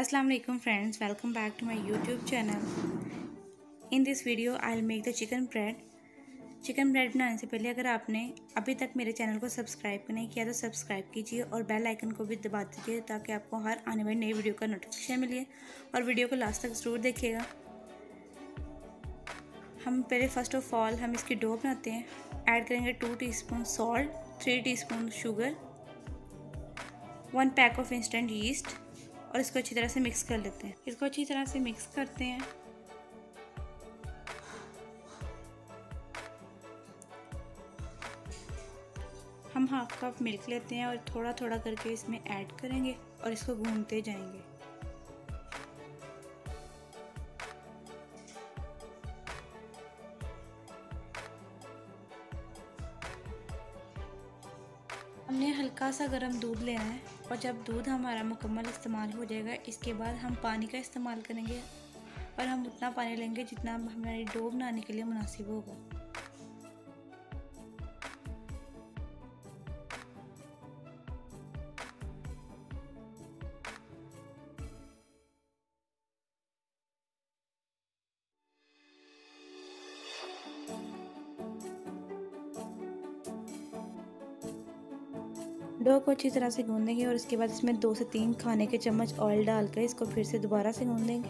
Assalamu alaikum friends, welcome back to my YouTube channel. In this video I will make the chicken bread. Chicken bread बनाने से पहले अगर आपने अभी तक मेरे चैनल को सब्सक्राइब नहीं किया तो सब्सक्राइब कीजिए और बेल आइकन को भी दबा दीजिए ताकि आपको हर आने वाली नई वीडियो का नोटिफिकेशन मिले और वीडियो को लास्ट तक ज़रूर देखिएगा। हम पहले फ़र्स्ट ऑफ ऑल हम इसकी डो बनाते हैं। ऐड करेंगे 2 teaspoon salt, 3 teaspoon sugar, 1 pack of instant yeast और इसको अच्छी तरह से मिक्स कर लेते हैं। इसको अच्छी तरह से मिक्स करते हैं। हम 1/2 कप मिल्क लेते हैं और थोड़ा थोड़ा करके इसमें ऐड करेंगे और इसको घूमते जाएंगे। हमने हल्का सा गर्म दूध लेना है और जब दूध हमारा मुकम्मल इस्तेमाल हो जाएगा इसके बाद हम पानी का इस्तेमाल करेंगे और हम उतना पानी लेंगे जितना हमारी डो बनाने के लिए मुनासिब होगा। डो को अच्छी तरह से गूंद देंगे और इसके बाद इसमें 2 से 3 खाने के चम्मच ऑयल डालकर इसको फिर से दोबारा से गूंद देंगे।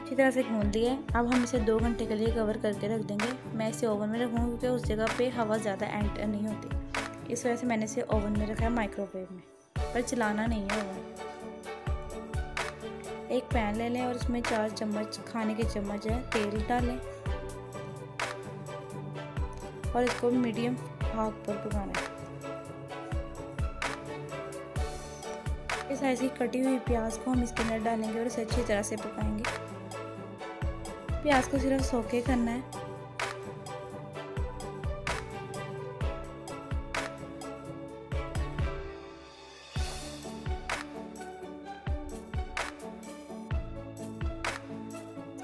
अच्छी तरह से गूंद दिए। अब हम इसे 2 घंटे के लिए कवर करके रख देंगे। मैं इसे ओवन में रखूँगी क्योंकि उस जगह पे हवा ज़्यादा एंटर नहीं होती, इस वजह से मैंने इसे ओवन में रखा है, माइक्रोवेव में, पर चलाना नहीं है ओवन। एक पैन ले लें और उसमें 4 चम्मच खाने के चम्मच है तेल डालें और इसको मीडियम आंच पर पकाना है। इस साइज की कटी हुई प्याज को हम इसके अंदर डालेंगे और इसे अच्छी तरह से पकाएंगे। प्याज को सिर्फ सोके करना है।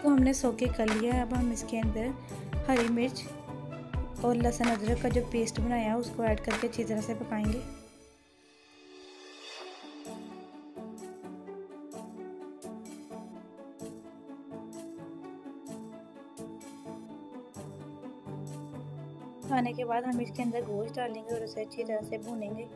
तो हमने सोके कर लिया है। अब हम इसके अंदर हरी मिर्च और लहसुन अदरक का जो पेस्ट बनाया उसको ऐड करके अच्छी तरह से पकाएंगे। पकाने के बाद हम इसके अंदर गोश्त डालेंगे और उसे अच्छी तरह से भूनेंगे।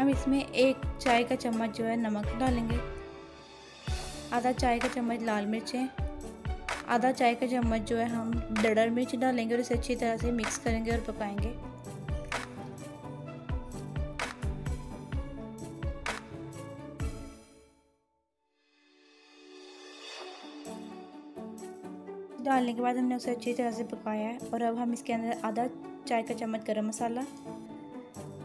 हम इसमें 1 चाय का चम्मच जो है नमक डालेंगे, आधा चाय का चम्मच लाल मिर्चें, आधा चाय का चम्मच जो है हम डडर मिर्च डालेंगे और इसे अच्छी तरह से मिक्स करेंगे और पकाएंगे। डालने के बाद हमने उसे अच्छी तरह से पकाया है और अब हम इसके अंदर आधा चाय का चम्मच गरम मसाला,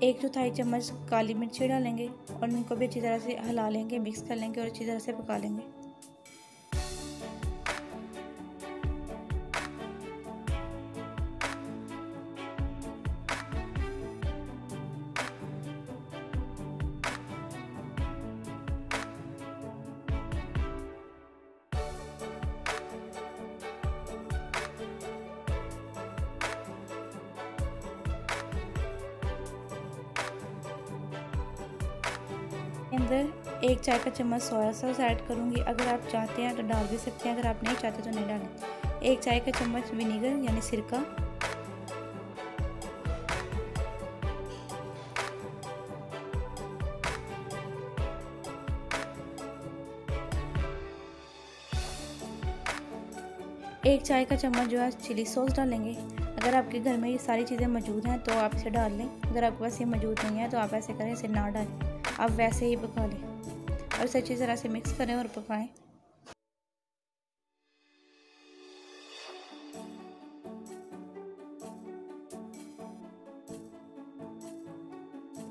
1/4 चम्मच काली मिर्ची डालेंगे और इनको भी अच्छी तरह से हिला लेंगे, मिक्स कर लेंगे और अच्छी तरह से पका लेंगे। अंदर 1 चाय का चम्मच सोया सॉस ऐड करूँगी। अगर आप चाहते हैं तो डाल भी सकते हैं, अगर आप नहीं चाहते तो नहीं डालें। 1 चाय का चम्मच विनेगर यानी सिरका, 1 चाय का चम्मच जो है चिली सॉस डालेंगे। अगर आपके घर में ये सारी चीज़ें मौजूद हैं तो आप इसे डाल लें। अगर आपके पास ये मौजूद नहीं है तो आप ऐसे करें, इसे ना डालें, आप वैसे ही पका लें और इसे अच्छी तरह से मिक्स करें और पकाएं।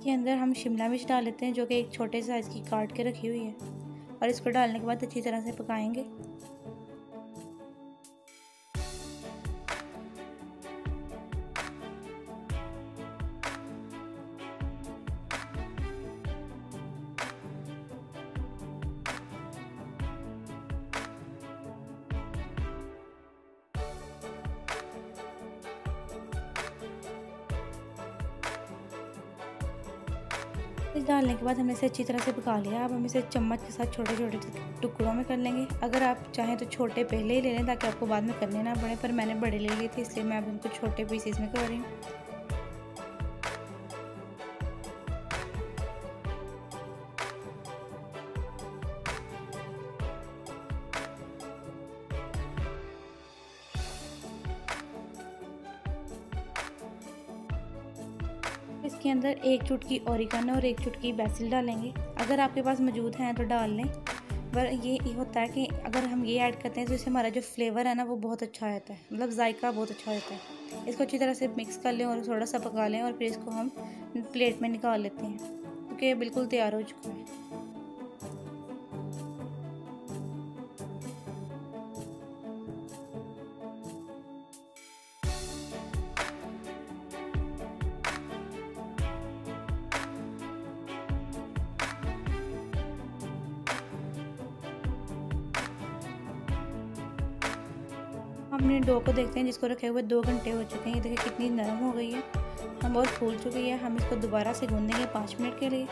के अंदर हम शिमला मिर्च डाल लेते हैं जो कि एक छोटे साइज़ की काट के रखी हुई है और इसको डालने के बाद अच्छी तरह से पकाएंगे। इस डालने के बाद हमने इसे अच्छी तरह से पका लिया। अब हम इसे चम्मच के साथ छोटे छोटे टुकड़ों में कर लेंगे। अगर आप चाहें तो छोटे पहले ही ले लें ताकि आपको बाद में करने ना पड़े, पर मैंने बड़े ले लिए थे इसलिए मैं अब इनको छोटे पीसेस में कर रही हूँ। इसके अंदर एक चुटकी ओरिगानो और एक चुटकी बेसिल डालेंगे। अगर आपके पास मौजूद हैं तो डाल लें, पर ये होता है कि अगर हम ये ऐड करते हैं तो इससे हमारा जो फ्लेवर है ना वो बहुत अच्छा रहता है, मतलब जायका बहुत अच्छा रहता है। इसको अच्छी तरह से मिक्स कर लें और थोड़ा सा पका लें और फिर इसको हम प्लेट में निकाल लेते हैं क्योंकि ये बिल्कुल तैयार हो चुका है। हमने डो को देखते हैं जिसको रखे हुए 2 घंटे हो चुके हैं। ये देखिए कितनी नरम हो गई है, हम बहुत फूल चुकी है। हम इसको दोबारा से गूंदेंगे 5 मिनट के लिए।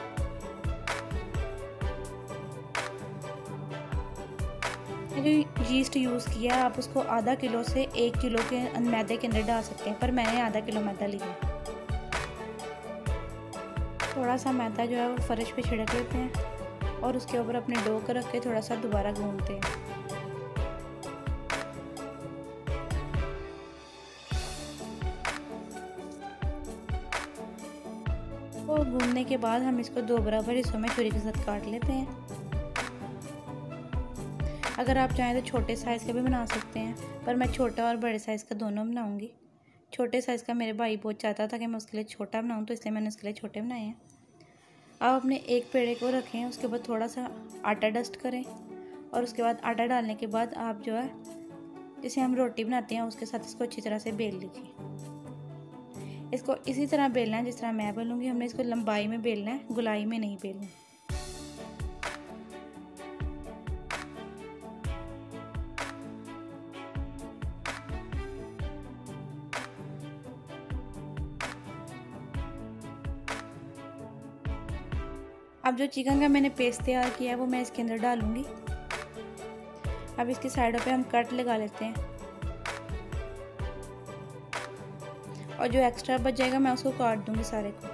जो यीस्ट यूज़ किया आप उसको आधा किलो से 1 किलो के मैदे के अंदर डाल सकते हैं, पर मैंने आधा किलो मैदा लिया। थोड़ा सा मैदा जो है वो फर्श पे छिड़क लेते हैं और उसके ऊपर अपने डो को रख के थोड़ा सा दोबारा गूंदते हैं। और भूनने के बाद हम इसको 2 बराबर हिस्सों में छुरी के साथ काट लेते हैं। अगर आप चाहें तो छोटे साइज़ का भी बना सकते हैं, पर मैं छोटा और बड़े साइज़ का दोनों बनाऊंगी। छोटे साइज़ का मेरे भाई बहुत चाहता था कि मैं उसके लिए छोटा बनाऊं, तो इसलिए मैंने उसके लिए छोटे बनाए हैं। आप अपने एक पेड़े को रखें, उसके बाद थोड़ा सा आटा डस्ट करें और उसके बाद आटा डालने के बाद आप जो है जैसे हम रोटी बनाते हैं उसके साथ इसको अच्छी तरह से बेल लीजिए। इसको इसी तरह बेलना है जिस तरह मैं बेलूँगी। हमने इसको लंबाई में बेलना है, गोलाई में नहीं बेलना। अब जो चिकन का मैंने पेस्ट तैयार किया है वो मैं इसके अंदर डालूँगी। अब इसकी साइडों पे हम कट लगा लेते हैं और जो एक्स्ट्रा बच जाएगा मैं उसको काट दूंगी सारे को।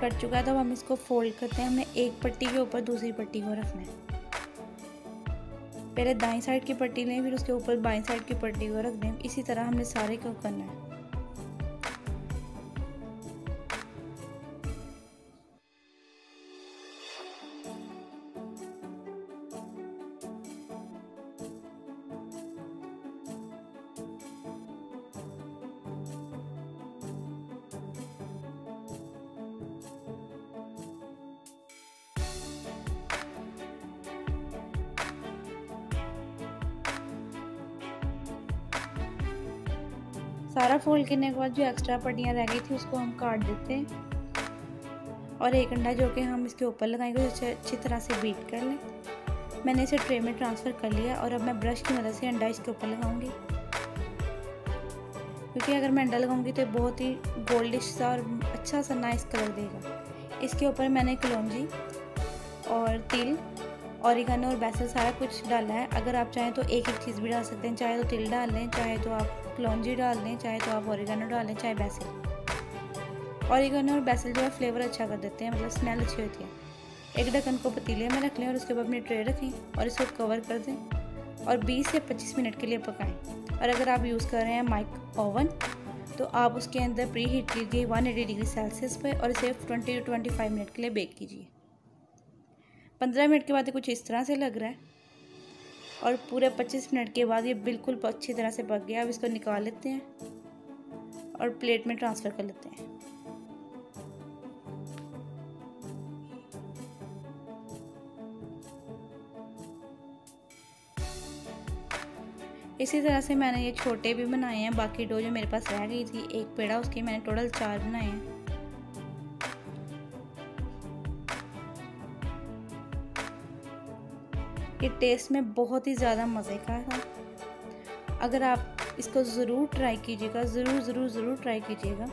कट चुका है तो हम इसको फोल्ड करते हैं। हमने एक पट्टी के ऊपर दूसरी पट्टी को रखना है। पहले दाईं साइड की पट्टी लें, फिर उसके ऊपर बाईं साइड की पट्टी को रख दें। इसी तरह हमने सारे को करना है। सारा फोल्ड करने के बाद जो एक्स्ट्रा पट्टियाँ रह गई थी उसको हम काट देते हैं और एक अंडा जो कि हम इसके ऊपर लगाएंगे उसे अच्छी तरह से बीट कर लें। मैंने इसे ट्रे में ट्रांसफ़र कर लिया और अब मैं ब्रश की मदद से अंडा इसके ऊपर लगाऊंगी, क्योंकि अगर मैं अंडा लगाऊंगी तो बहुत ही गोल्डिश सा और अच्छा सा नाइस कलर देगा। इसके ऊपर मैंने कलौंजी और तिल ऑरिगानो और बेसल सारा कुछ डालना है। अगर आप चाहें तो एक एक चीज़ भी डाल सकते हैं, चाहे तो तिल डाल लें, चाहे तो आप कलौंजी डाल लें, चाहे तो आप ऑरिगानो डाल लें, चाहे बेसल। ऑरिगानो और बेसल जो है फ्लेवर अच्छा कर देते हैं, मतलब स्मेल अच्छी होती है। एक ढक्कन को पतीले में रख लें और उसके बाद अपनी ट्रे रखें और इसको कवर कर दें और 20 से 25 मिनट के लिए पकाएँ। और अगर आप यूज़ कर रहे हैं माइक्रो ओवन तो आप उसके अंदर प्री हीट कीजिए 180 डिग्री सेल्सियस पर और इसे 20 से 25 मिनट के लिए बेक कीजिए। 15 मिनट के बाद कुछ इस तरह से लग रहा है और पूरे 25 मिनट के बाद ये बिल्कुल अच्छी तरह से पक गया। अब इसको निकाल लेते हैं और प्लेट में ट्रांसफ़र कर लेते हैं। इसी तरह से मैंने ये छोटे भी बनाए हैं। बाकी डो जो मेरे पास रह गई थी एक पेड़ा, उसके मैंने टोटल 4 बनाए हैं। ये टेस्ट में बहुत ही ज़्यादा मज़े का था। अगर आप इसको ज़रूर ट्राई कीजिएगा, ज़रूर ज़रूर ज़रूर ट्राई कीजिएगा।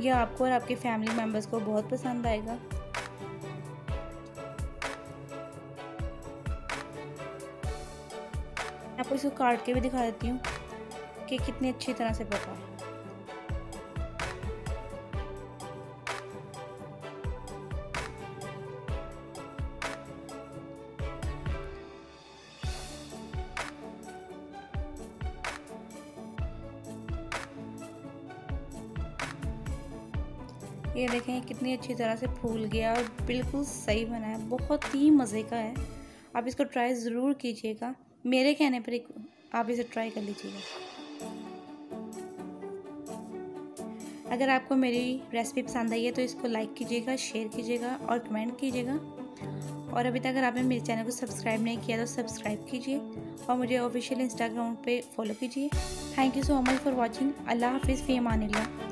यह आपको और आपके फैमिली मेम्बर्स को बहुत पसंद आएगा। आपको इसको काट के भी दिखा देती हूँ कि कितनी अच्छी तरह से पका है। ये देखें कितनी अच्छी तरह से फूल गया और बिल्कुल सही बना है, बहुत ही मज़े का है। आप इसको ट्राई ज़रूर कीजिएगा, मेरे कहने पर आप इसे ट्राई कर लीजिएगा। अगर आपको मेरी रेसिपी पसंद आई है तो इसको लाइक कीजिएगा, शेयर कीजिएगा और कमेंट कीजिएगा। और अभी तक अगर आपने मेरे चैनल को सब्सक्राइब नहीं किया तो सब्सक्राइब कीजिए और मुझे ऑफिशियल इंस्टाग्राम पे फॉलो कीजिए। Thank you so much for watching. अल्लाह हाफिज़, फ़ी अमानिल्लाह।